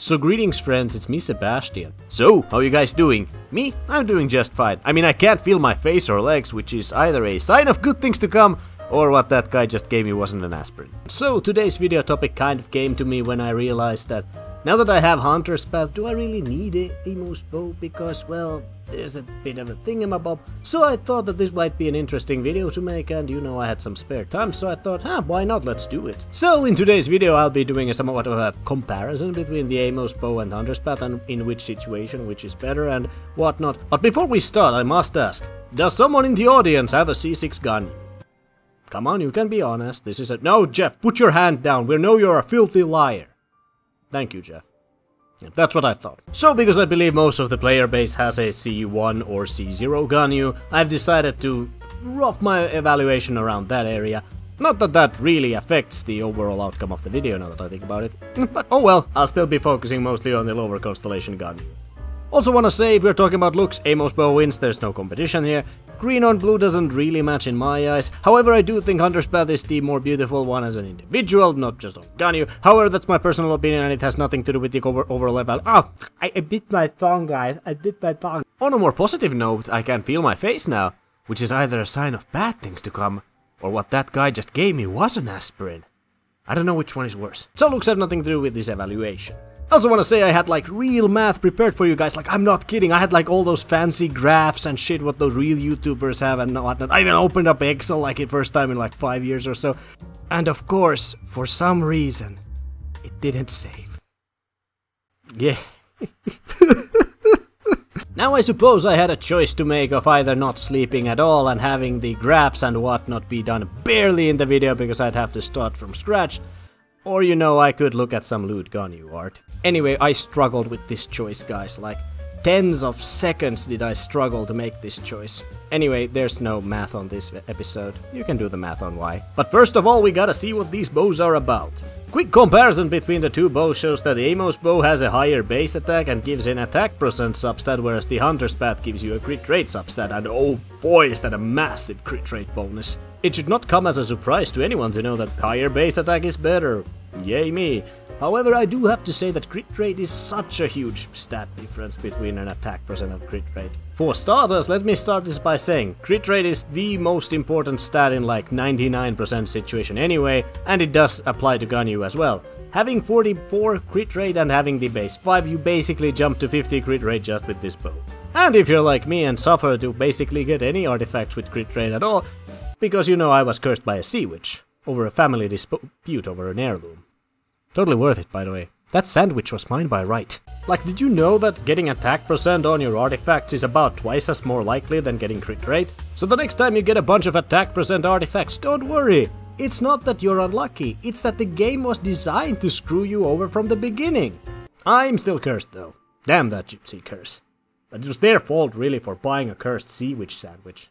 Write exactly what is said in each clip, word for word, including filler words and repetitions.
So greetings friends, it's me Sebastian. So, how you guys doing? Me? I'm doing just fine. I mean, I can't feel my face or legs, which is either a sign of good things to come, or what that guy just gave me wasn't an aspirin. So, today's video topic kind of came to me when I realized that now that I have Hunter's Path, do I really need a Amos Bow? Because, well, there's a bit of a thingamabob. So I thought that this might be an interesting video to make, and you know I had some spare time, so I thought, huh, why not, let's do it. So in today's video I'll be doing a somewhat of a comparison between the Amos Bow and Hunter's Path, and in which situation which is better and whatnot. But before we start, I must ask, does someone in the audience have a C six gun? Come on, you can be honest, this is a- No, Jeff, put your hand down, we know you're a filthy liar. Thank you, Jeff. Yeah, that's what I thought. So, because I believe most of the player base has a C one or C zero Ganyu, I've decided to rough my evaluation around that area. Not that that really affects the overall outcome of the video, now that I think about it. But oh well, I'll still be focusing mostly on the lower constellation Ganyu. Also wanna say, if we're talking about looks, Amos Bow wins, there's no competition here. Green on blue doesn't really match in my eyes, however I do think Hunter's Path is the more beautiful one as an individual, not just on Ganyu. However, that's my personal opinion and it has nothing to do with the over overall level. Ah, oh, I, I bit my tongue, guys, I bit my tongue. On a more positive note, I can feel my face now, which is either a sign of bad things to come, or what that guy just gave me was an aspirin. I don't know which one is worse. So looks have nothing to do with this evaluation. Also want to say I had like real math prepared for you guys, like I'm not kidding, I had like all those fancy graphs and shit what those real YouTubers have and whatnot. I even opened up Excel like the first time in like five years or so. And of course, for some reason, it didn't save. Yeah. Now I suppose I had a choice to make of either not sleeping at all and having the graphs and whatnot be done barely in the video because I'd have to start from scratch. Or, you know, I could look at some lewd Ganyu art. Anyway, I struggled with this choice, guys. Like, tens of seconds did I struggle to make this choice. Anyway, there's no math on this episode. You can do the math on why. But first of all, we gotta see what these bows are about. Quick comparison between the two bows shows that the Amos Bow has a higher base attack and gives an attack percent substat, whereas the Hunter's Path gives you a crit rate substat, and oh boy is that a massive crit rate bonus. It should not come as a surprise to anyone to know that higher base attack is better. Yay me. However, I do have to say that crit rate is such a huge stat difference between an attack percent and crit rate. For starters, let me start this by saying, crit rate is the most important stat in like ninety-nine percent situation anyway, and it does apply to Ganyu as well. Having forty-four crit rate and having the base five, you basically jump to fifty crit rate just with this bow. And if you're like me and suffer to basically get any artifacts with crit rate at all, because you know I was cursed by a sea witch over a family dispute over an heirloom. Totally worth it, by the way. That sandwich was mine by right. Like, did you know that getting attack percent on your artifacts is about twice as more likely than getting crit rate? So the next time you get a bunch of attack percent artifacts, don't worry! It's not that you're unlucky, it's that the game was designed to screw you over from the beginning. I'm still cursed though. Damn that gypsy curse. But it was their fault really for buying a cursed sea witch sandwich.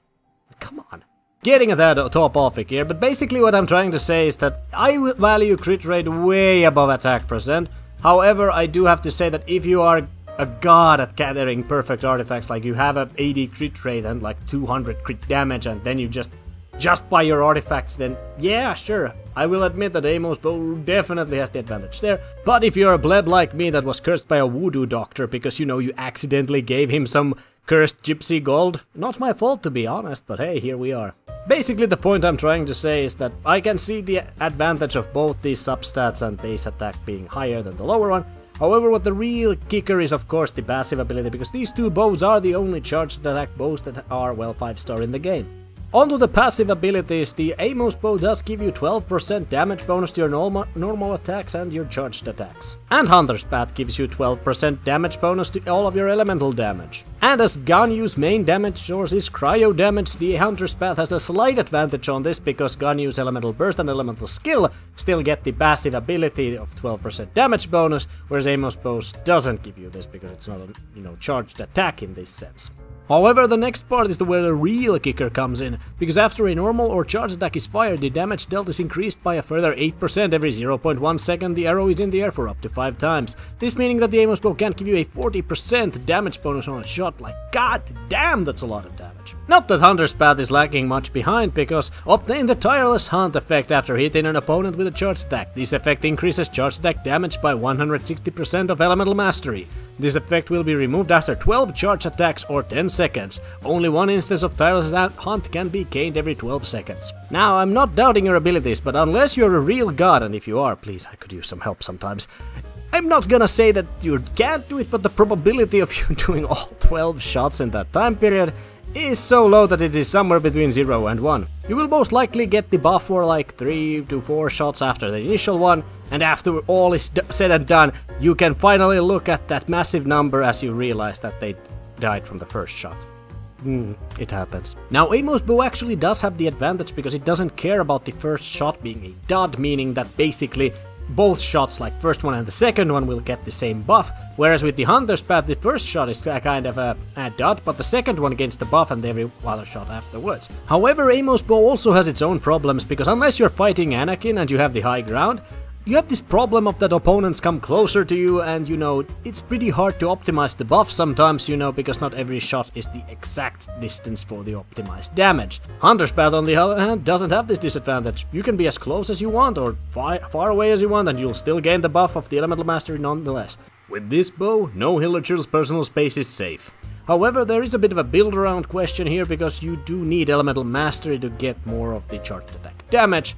Come on. Getting that top off here, but basically what I'm trying to say is that I value crit rate way above attack percent. However, I do have to say that if you are a god at gathering perfect artifacts, like you have a eighty crit rate and like two hundred crit damage, and then you just just buy your artifacts, then yeah, sure. I will admit that Amos Bow definitely has the advantage there. But if you're a bleb like me that was cursed by a voodoo doctor because you know you accidentally gave him some cursed gypsy gold, not my fault to be honest, but hey, here we are. Basically the point I'm trying to say is that I can see the advantage of both these substats and base attack being higher than the lower one. However, what the real kicker is of course the passive ability, because these two bows are the only charged attack bows that are, well, five star in the game. Onto the passive abilities, the Amos Bow does give you twelve percent damage bonus to your normal, normal attacks and your charged attacks. And Hunter's Path gives you twelve percent damage bonus to all of your elemental damage. And as Ganyu's main damage source is cryo damage, the Hunter's Path has a slight advantage on this because Ganyu's elemental burst and elemental skill still get the passive ability of twelve percent damage bonus, whereas Amos Bow doesn't give you this because it's not a, you know, charged attack in this sense. However, the next part is where the real kicker comes in, because after a normal or charged attack is fired, the damage dealt is increased by a further eight percent every zero point one second the arrow is in the air for up to five times. This meaning that the Amos Bow can give you a forty percent damage bonus on a shot. Like, god damn, that's a lot of damage. Not that Hunter's Path is lacking much behind, because obtain the Tireless Hunt effect after hitting an opponent with a charged attack. This effect increases charged attack damage by one hundred sixty percent of elemental mastery. This effect will be removed after twelve charge attacks or ten seconds. Only one instance of Tireless Hunt can be gained every twelve seconds. Now, I'm not doubting your abilities, but unless you're a real god, and if you are, please, I could use some help sometimes. I'm not gonna say that you can't do it, but the probability of you doing all twelve shots in that time period is so low that it is somewhere between zero and one. You will most likely get the buff for like three to four shots after the initial one, and after all is said and done, you can finally look at that massive number as you realize that they died from the first shot. Mm, it happens. Now, Amos Bow actually does have the advantage because it doesn't care about the first shot being a dud, meaning that basically both shots, like first one and the second one, will get the same buff, whereas with the Hunter's Path the first shot is kind of a, a dot, but the second one gains the buff and every other shot afterwards. However, Amos Bow also has its own problems, because unless you're fighting Anakin and you have the high ground, you have this problem of that opponents come closer to you, and you know, it's pretty hard to optimize the buff sometimes, you know, because not every shot is the exact distance for the optimized damage. Hunter's Path, on the other hand, doesn't have this disadvantage. You can be as close as you want or far, far away as you want, and you'll still gain the buff of the elemental mastery nonetheless. With this bow, no hillager's personal space is safe. However, there is a bit of a build-around question here, because you do need elemental mastery to get more of the charged attack damage.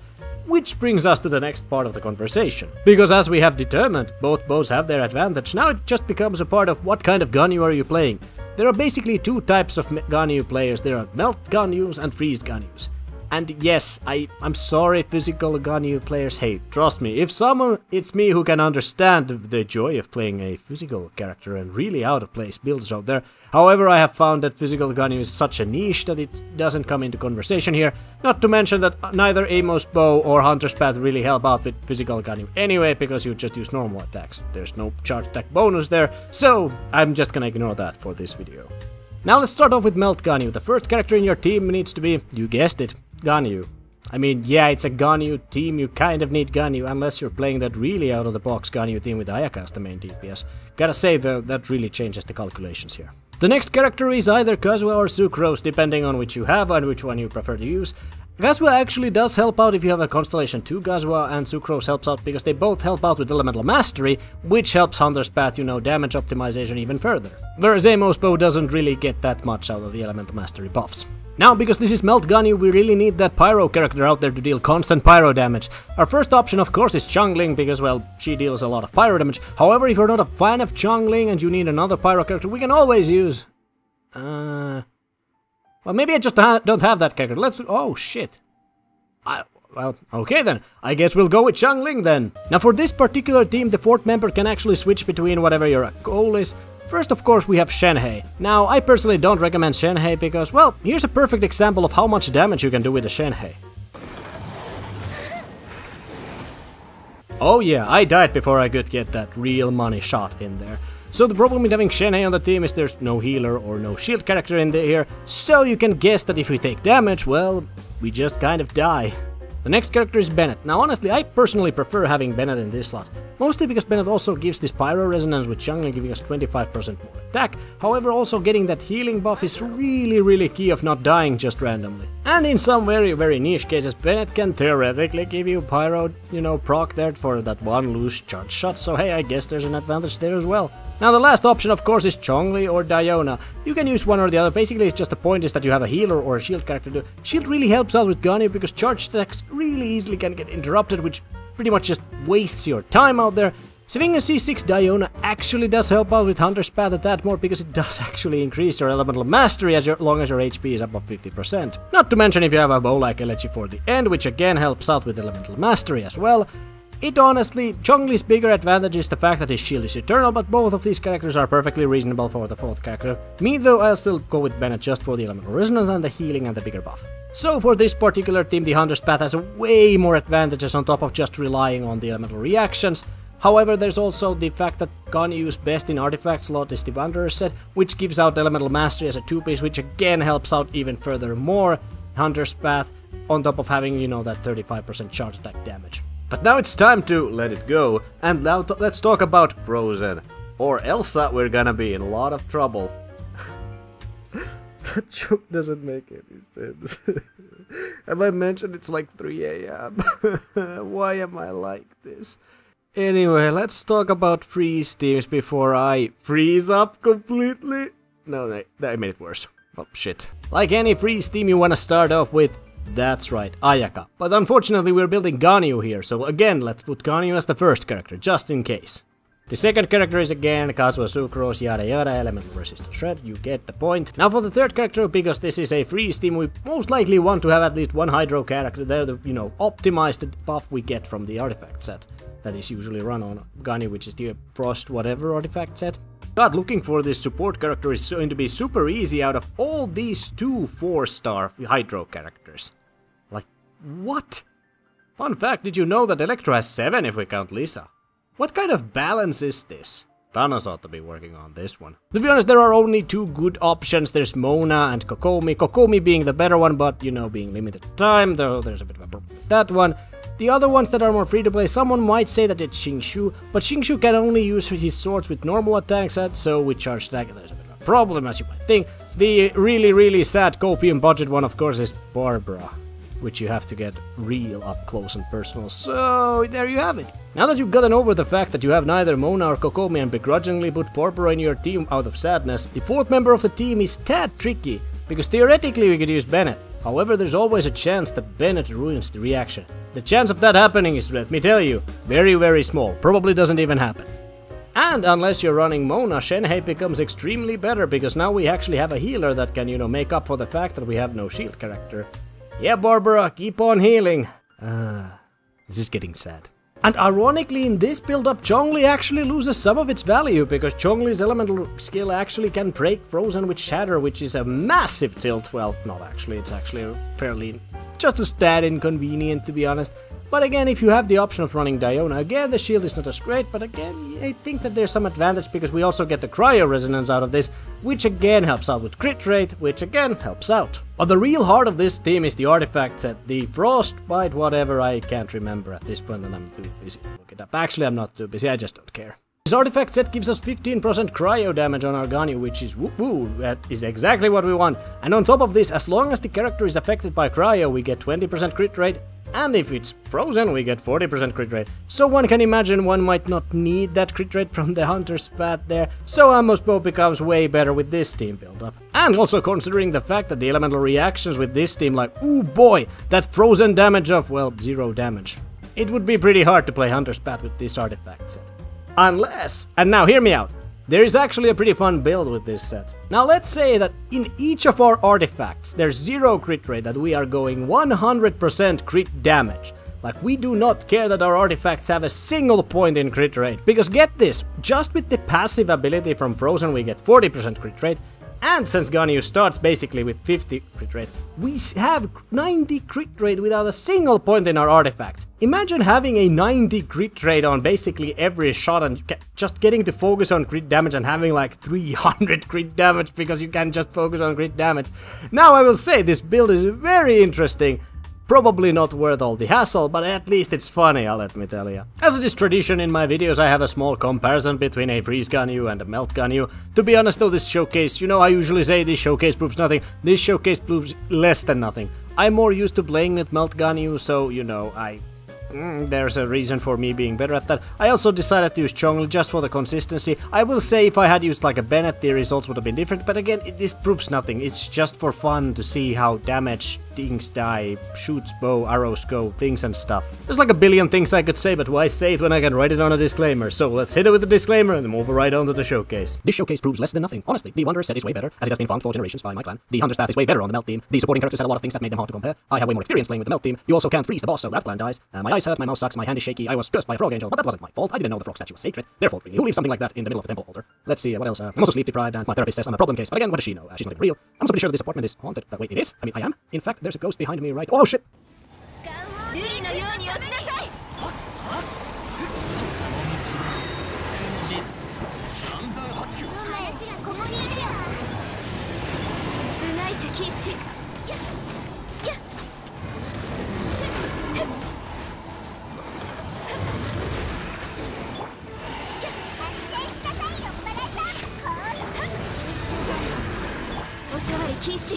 Which brings us to the next part of the conversation. Because as we have determined, both bows have their advantage. Now it just becomes a part of what kind of Ganyu are you playing. There are basically two types of Ganyu players. There are melt Ganyus and freeze Ganyus. And yes, I, I'm sorry physical Ganyu players, hey, trust me, if someone, it's me who can understand the joy of playing a physical character and really out of place builds out there. However, I have found that physical Ganyu is such a niche that it doesn't come into conversation here, not to mention that neither Amos Bow or Hunter's Path really help out with physical Ganyu anyway, because you just use normal attacks. There's no charge attack bonus there, so I'm just gonna ignore that for this video. Now let's start off with melt Ganyu. The first character in your team needs to be, you guessed it, Ganyu. I mean, yeah, it's a Ganyu team, you kind of need Ganyu, unless you're playing that really out-of-the-box Ganyu team with Ayaka as the main D P S. Gotta say, though, that really changes the calculations here. The next character is either Kazuha or Sucrose, depending on which you have and which one you prefer to use. Kazuha actually does help out if you have a Constellation two Kazuha, and Sucrose helps out because they both help out with Elemental Mastery, which helps Hunter's Path, you know, damage optimization even further. Whereas Amos Bow doesn't really get that much out of the Elemental Mastery buffs. Now, because this is Melt Ganyu, we really need that Pyro character out there to deal constant Pyro damage. Our first option, of course, is Xiangling, because, well, she deals a lot of Pyro damage. However, if you're not a fan of Xiangling and you need another Pyro character, we can always use... Uh... Well, maybe I just ha don't have that character. Let's... Oh, shit. I... Well, okay then. I guess we'll go with Xiangling then. Now, for this particular team, the fourth member can actually switch between whatever your goal is. First, of course, we have Shenhe. Now, I personally don't recommend Shenhe because, well, here's a perfect example of how much damage you can do with a Shenhe. Oh yeah, I died before I could get that real money shot in there. So the problem with having Shenhe on the team is there's no healer or no shield character in here, so you can guess that if we take damage, well, we just kind of die. The next character is Bennett. Now honestly, I personally prefer having Bennett in this slot. Mostly because Bennett also gives this Pyro Resonance with Xiangling giving us twenty-five percent more attack. However, also getting that healing buff is really really key of not dying just randomly. And in some very very niche cases, Bennett can theoretically give you Pyro, you know, proc there for that one loose charge shot. So hey, I guess there's an advantage there as well. Now the last option, of course, is Zhongli or Diona. You can use one or the other. Basically, it's just the point is that you have a healer or a shield character to... Shield really helps out with Ganyu because charge attacks really easily can get interrupted, which pretty much just wastes your time out there. Swing a C six Diona actually does help out with Hunter's Path a tad more because it does actually increase your elemental mastery as your, long as your H P is above fifty percent. Not to mention if you have a bow like Elegy for the End, which again helps out with elemental mastery as well. It honestly, Zhongli's bigger advantage is the fact that his shield is eternal, but both of these characters are perfectly reasonable for the fourth character. Me though, I'll still go with Bennett just for the elemental resonance and the healing and the bigger buff. So for this particular team, the Hunter's Path has way more advantages on top of just relying on the elemental reactions. However, there's also the fact that Ganyu's best in artifact slot is the Wanderer's set, which gives out Elemental Mastery as a two piece, which again helps out even furthermore Hunter's Path, on top of having, you know, that thirty-five percent charge attack damage. But now it's time to let it go, and now let's talk about Frozen. Or Elsa, we're gonna be in a lot of trouble. That joke doesn't make any sense. As I mentioned, it's like three A M Why am I like this? Anyway, let's talk about freeze teams before I freeze up completely. No, no, that made it worse. Oh, shit. Like any freeze team, you wanna start off with, that's right, Ayaka. But unfortunately, we're building Ganyu here, so again, let's put Ganyu as the first character, just in case. The second character is again Kazuha, Sucrose, yada yada, elemental resistance shred, you get the point. Now for the third character, because this is a freeze team, we most likely want to have at least one hydro character there, the, you know, optimize the buff we get from the artifact set. That is usually run on Ganyu, which is the Frost whatever artifact set. But looking for this support character is going to be super easy out of all these two four star hydro characters. Like, what? Fun fact, did you know that Electro has seven if we count Lisa? What kind of balance is this? Thanos ought to be working on this one. To be honest, there are only two good options. There's Mona and Kokomi. Kokomi being the better one, but, you know, being limited time, though there's a bit of a problem with that one. The other ones that are more free to play, someone might say that it's Xingqiu, but Xingqiu can only use his swords with normal attack set, so with charge attack there's a bit of a problem, as you might think. The really, really sad copium budget one, of course, is Barbara, which you have to get real up close and personal, so there you have it. Now that you've gotten over the fact that you have neither Mona or Kokomi and begrudgingly put Barbara in your team out of sadness, the fourth member of the team is tad tricky, because theoretically we could use Bennett. However, there's always a chance that Bennett ruins the reaction. The chance of that happening is, let me tell you, very very small, probably doesn't even happen. And unless you're running Mona, Shenhe becomes extremely better, because now we actually have a healer that can, you know, make up for the fact that we have no shield character. Yeah, Barbara, keep on healing. Uh, this is getting sad. And ironically, in this build-up, Zhongli actually loses some of its value, because Zhongli's elemental skill actually can break Frozen with Shatter, which is a massive tilt. Well, not actually, it's actually fairly just a tad inconvenient, to be honest. But again, if you have the option of running Diona, again, the shield is not as great, but again, I think that there's some advantage, because we also get the Cryo Resonance out of this, which again helps out with crit rate, which again helps out. But the real heart of this team is the artifact set, the Frostbite whatever, I can't remember at this point, and I'm too busy to look it up. Actually, I'm not too busy, I just don't care. This artifact set gives us fifteen percent cryo damage on our Ganyu, which is woo-woo, that is exactly what we want. And on top of this, as long as the character is affected by cryo, we get twenty percent crit rate, and if it's frozen, we get forty percent crit rate. So one can imagine one might not need that crit rate from the Hunter's Path there, so Amos Bow becomes way better with this team build-up. And also considering the fact that the elemental reactions with this team, like, ooh boy, that frozen damage of, well, zero damage. It would be pretty hard to play Hunter's Path with this artifact set. Unless, and now hear me out, there is actually a pretty fun build with this set. Now let's say that in each of our artifacts there's zero crit rate, that we are going one hundred percent crit damage. Like, we do not care that our artifacts have a single point in crit rate. Because get this, just with the passive ability from Frozen we get forty percent crit rate, and since Ganyu starts basically with fifty crit rate, we have ninety crit rate without a single point in our artifacts. Imagine having a ninety crit rate on basically every shot and just getting to focus on crit damage and having like three hundred crit damage because you can just focus on crit damage. Now I will say this build is very interesting. Probably not worth all the hassle, but at least it's funny, I'll let me tell you. As it is tradition in my videos, I have a small comparison between a freeze Ganyu and a melt Ganyu. To be honest though, this showcase, you know, I usually say this showcase proves nothing, this showcase proves less than nothing. I'm more used to playing with melt Ganyu, so, you know, I... Mm, there's a reason for me being better at that. I also decided to use Zhongli just for the consistency. I will say if I had used like a Bennett, the results would have been different, but again, it, this proves nothing. It's just for fun to see how damage, things die, shoots, bow, arrows go, things and stuff. There's like a billion things I could say, but why say it when I can write it on a disclaimer? So let's hit it with a disclaimer and move right on to the showcase. This showcase proves less than nothing. Honestly, the Wanderer's set is way better, as it has been found for generations by my clan. The Hunter's Path is way better on the melt team. The supporting characters had a lot of things that made them hard to compare. I have way more experience playing with the melt team. You also can't freeze the boss, so that clan dies. Uh, my eyes hurt, my mouth sucks, my hand is shaky, I was cursed by a frog angel, but that wasn't my fault. I didn't know the frog statue was sacred. Their fault, really. Who leaves something like that in the middle of the temple altar? Let's see, uh, what else? Uh, I'm also sleep deprived, and my therapist says I'm a problem case, but again, what does she know? Uh, she's not even real. I'm so pretty sure that this apartment is haunted. Uh, wait, it is? I mean, I am? In fact, there's a ghost behind me right... Oh, shit! 禁止。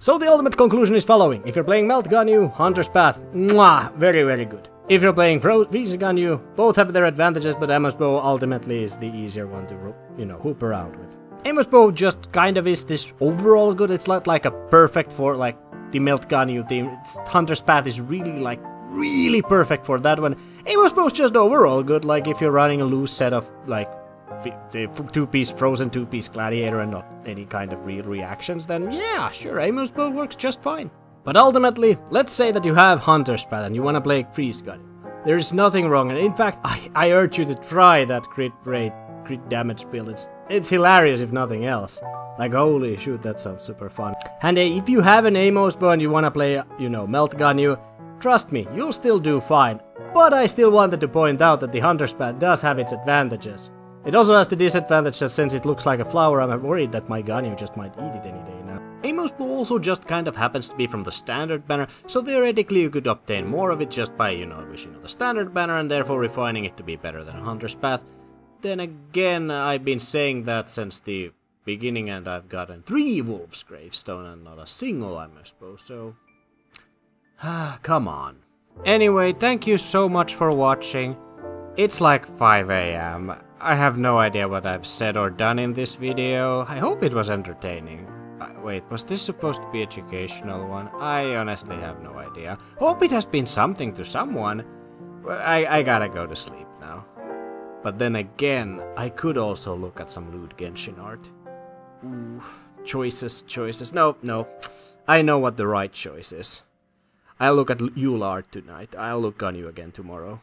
So the ultimate conclusion is following. If you're playing Melt Ganyu, Hunter's Path, mwah, very very good. If you're playing Frost versus. Ganyu, both have their advantages, but Amos Bow ultimately is the easier one to, you know, hoop around with. Amos Bow just kind of is this overall good. It's not like a perfect for like the Melt Ganyu team. It's, Hunter's Path is really like really perfect for that one. Amos Bow's just overall good, like if you're running a loose set of like two-piece Frozen two-piece Gladiator and not any kind of real reactions, then yeah, sure, Amos Bow works just fine. But ultimately, let's say that you have Hunter's Path and you want to play Priest Gun. There is nothing wrong, and in fact, I, I urge you to try that crit rate, crit damage build. It's, it's hilarious if nothing else. Like, holy shoot, that sounds super fun. And uh, if you have an Amos Bow and you want to play, you know, Melt Ganyu, trust me, you'll still do fine. But I still wanted to point out that the Hunter's Path does have its advantages. It also has the disadvantage that since it looks like a flower, I'm worried that my Ganyu just might eat it any day now. Amos Bow also just kind of happens to be from the standard banner, so theoretically you could obtain more of it just by, you know, wishing on the standard banner and therefore refining it to be better than Hunter's Path. Then again, I've been saying that since the beginning and I've gotten three Wolf's Gravestone and not a single Amos Bow, so... ah, come on. Anyway, thank you so much for watching. It's like five A M I have no idea what I've said or done in this video. I hope it was entertaining. Uh, wait, was this supposed to be an educational one? I honestly have no idea. Hope it has been something to someone. Well, I, I gotta go to sleep now. But then again, I could also look at some lewd Genshin art. Ooh, choices, choices. No, no. I know what the right choice is. I'll look at Yule art tonight. I'll look on you again tomorrow.